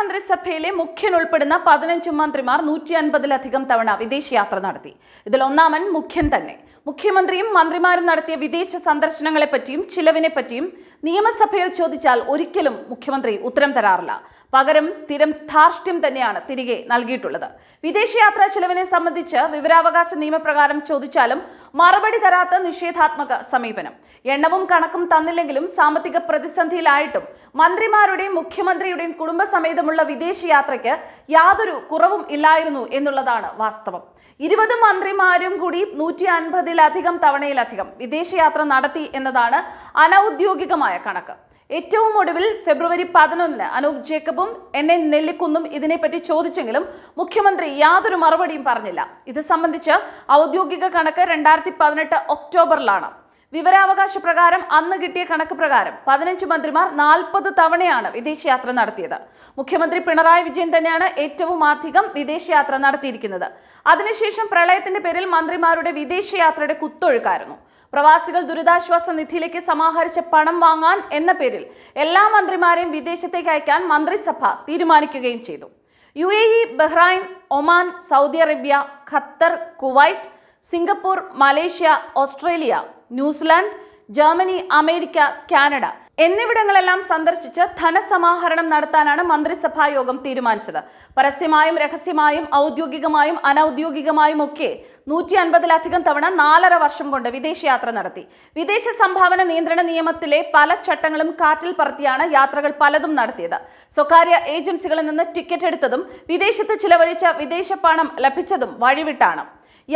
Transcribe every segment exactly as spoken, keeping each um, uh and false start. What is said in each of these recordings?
Mandrisapele, Mukhin Ulpadana, Padan and Chimantrimar, Nuti and Badalathigam Tavana, Videsh Yatra Narti. The Lonaman Mukhin Tane. Mukhimandrim, Mandrimar Narti, Videsh Sandarshanangapatim, Chilavinepatim, Niema Sapel Chodichal, Uricilum, Mukhimandri, Utram Tarala, Pagaram, Stiram Tharshtim Taniana, Tirige, Nalgitulada. Videsh Yatra Chilavine Samadicha, Vivravagas Nima Pragaram Chodichalam, Marabadi Tarata, Nishatmaka, Samipanam. Yendavum Kanakam Tanilangilum, Samatika Pradisanthi Laitum, Mandrimarudim, Mukhimandriudim, Kudumba Samedamula Videshi Yatraka, Yaduru, Kuravum Ilairnu, Induladana, Vastavam. Idiva the Mandrimarium Kudip, Nuti and Padilathigam Tavane Lathigam, Videshi Yatra Nadati in the Dana, Anaudiugikamaya Kanaka. Etum Modivil, February Padanun, Anuk Jacobum, and then Nelikundum, Idinepati Chodichingalum, Mukhimandri, Yadur Maravadim Parnilla. It is Samandicha, Audiugiga Kanaka, and Darthi Padanata, October Lana. Vivaravakasha Pragaram, Anna Gitia Kanaka Pragaram, Padanchi Mandrimar, Nalpa the Tavaniana, Videsh Yatra Nartida. Mukhimandri Pinarayi Vijayan Thaneyana, Ettavum Adhikam, Videsh Yatra Nartiyirikkunnathu. Athinusesham Pralayathinte Peril Mandrimarude Videsh Yatrayude Kuttoഴുkkayirunnu. Pravasigal Duridashwasa Nidhiyilekku Samaharicha Panam Vangan enna Peril, Ella Mandrimareyum Videshathekku Ayakkan Mandrisabha Theerumanikukayum Cheythu. U A E, Bahrain, Oman, Saudi Arabia, Qatar, Kuwait, Singapore, Malaysia, Australia, New Zealand, Germany, America, Canada. എന്നിവിടങ്ങളെല്ലാം സന്ദർശിച്ച് ധനസമാഹരണം നടത്താനാണ് മന്ത്രിസഭാ യോഗം തീരുമാനിച്ചത്. പരസ്യമായും രഹസ്യമായും ഔദ്യോഗികമായും അനൗദ്യോഗികമായും ഒക്കെ നൂറ്റി അൻപത് ലധികം തവണ നാലര വർഷം കൊണ്ട് വിദേശയാത്ര നടത്തി. വിദേശ സംഭാവന നിയന്ത്രണ നിയമത്തിലെ പല ചട്ടങ്ങളും കാറ്റിൽ പറത്തിയാണ് യാത്രകൾ പലതും നടത്തിയത്. സ്വകാര്യ ഏജൻസികളിൽ നിന്ന് ടിക്കറ്റ് എടുത്തതും വിദേശത്ത് ചിലവഴിച്ച വിദേശ പണം ലഭിച്ചതും വഴിവിട്ടാണ്.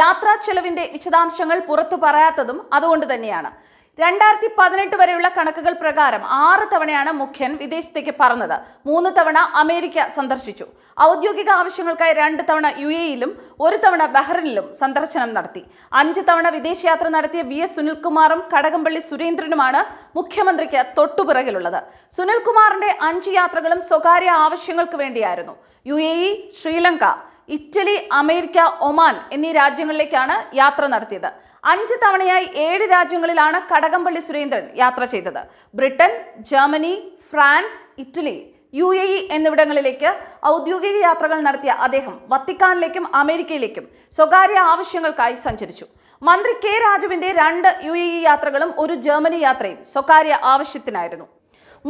യാത്രാ ചെലവിന്റെ വിശദാംശങ്ങൾ പുറത്തു പറയാത്തതും അതുകൊണ്ട് തന്നെയാണ്. Randarthi Padanettu Vareyulla Kanakukal Prakaram, Aaru Thavanayanu Mukhyan, Videshathekku Parannathu, Moonu Thavana, America Sandarshichu, Audhyogika Aavashyangalkkayi Randu Thavana U A E ilum, Oru Thavana Bahrainilum, Sandarshanam Nadathi, Anju Thavana Videshayathra Nadathiya V S Sunil Kumarum, Kadakampally Surendranumanu, Mukhyamanthrikku Thottupiragilullathu. Sunil Kumarinte Anju Yathrakalum, Swakarya Aavashyangalkku Vendiyayirunnu, U A E, Sri Lanka, Italy, America, Oman എന്നീ രാജ്യങ്ങളിലേക്കാണ് യാത്ര നടത്തിയത്. അഞ്ച് തവണയായി ഏഴ് രാജ്യങ്ങളിലാണ് കടകംപള്ളി സുരേന്ദ്രൻ യാത്ര ചെയ്തത്. Britain, Germany, France, Italy, U A E എന്നിവിടങ്ങളിലേക്ക് ഔദ്യോഗിക യാത്രകൾ നടത്തിയ അദ്ദേഹം വത്തിക്കാനിലേക്കും അമേരിക്കയിലേക്കും സ്വകാര്യ ആവശ്യങ്ങൾക്കായി സഞ്ചരിച്ചു. മന്ത്രി കെ രാജുവിന്റെ രണ്ട് U A E യാത്രകളും ഒരു ജർമ്മനി യാത്രയും സ്വകാര്യ ആവശ്യത്തിനായിരുന്നു.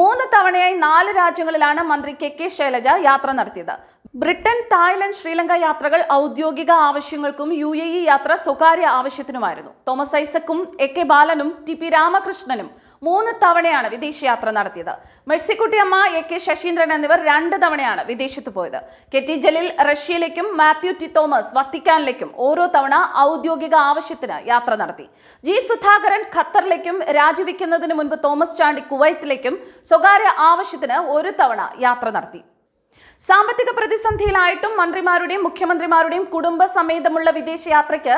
മൂന്ന് തവണയായി നാല് രാജ്യങ്ങളിലാണ് മന്ത്രി K K ശൈലജ യാത്ര നടത്തിയത്. ബ്രിട്ടൻ, തായ്ലൻഡ്, ശ്രീലങ്ക യാത്രകൾ ഔദ്യോഗിക ആവശ്യങ്ങൾക്കും U A E യാത്ര സ്വകാര്യ ആവശ്യത്തിനുമായിരുന്നു. തോമസ് ഐസക്കും എ കെ ബാലനും ടി പി രാമകൃഷ്ണനും മൂന്ന് തവണയാണ് വിദേശയാത്ര നടത്തിയത്. മെഴ്സിക്കുട്ടി അമ്മ, എ കെ ശശീന്ദ്രൻ എന്നിവർ രണ്ട് തവണയാണ് വിദേശത്ത് പോയത്. കെറ്റി ജലീൽ റഷ്യയിലേക്കും മാത്യു ടി തോമസ് വത്തിക്കാനിലേക്കും ഓരോ തവണ ഔദ്യോഗിക ആവശ്യത്തിന് യാത്ര നടത്തി. ജി സുധാകരൻ ഖത്തറിലേക്കും രാജിവെക്കുന്നതിന് മുൻപ് തോമസ് ചാണ്ടി കുവൈത്തിലേക്കും സ്വകാര്യ ആവശ്യത്തിന് ഒരു തവണ യാത്ര നടത്തി. സാമ്പത്തിക പ്രതിസന്ധിയിലായിട്ടും മന്ത്രിമാരുടെയും മുഖ്യമന്ത്രിമാരുടെയും കുടുംബ സമേതമുള്ള വിദേശയാത്രയ്ക്ക്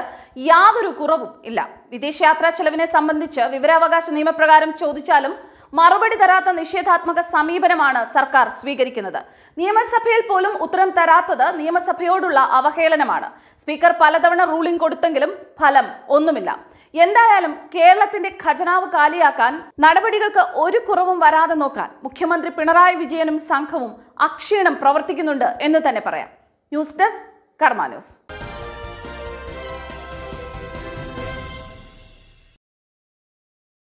യാതൊരു കുറവും ഇല്ല. വിദേശയാത്രാ ചെലവിനെ സംബന്ധിച്ച് വിവരാവകാശ നിയമപ്രകാരം ചോദിച്ചാലും മറുപടി തരാത്ത നിഷേധാത്മക സമീപനമാണ് സർക്കാർ സ്വീകരിക്കുന്നത്. നിയമസഭയിൽ പോലും ഉത്തരം തരാത്തത് നിയമസഭയോടുള്ള അവഹേളനമാണ്. സ്പീക്കർ പലതവണ റൂളിംഗ് കൊടുത്തെങ്കിലും ഫലം ഒന്നുമില്ല. എന്തായാലും കേരളത്തിന്റെ ഖജനാവ് കാലിയാക്കാൻ നടപടികൾക്ക് ഒരു കുറവും വരാതെ നോക്കാൻ മുഖ്യമന്ത്രി പിണറായി വിജയനും സംഘവും അക്ഷീണം പ്രവർത്തിക്കുന്നുണ്ട് എന്ന് തന്നെ പറയാം. News desk Karma news.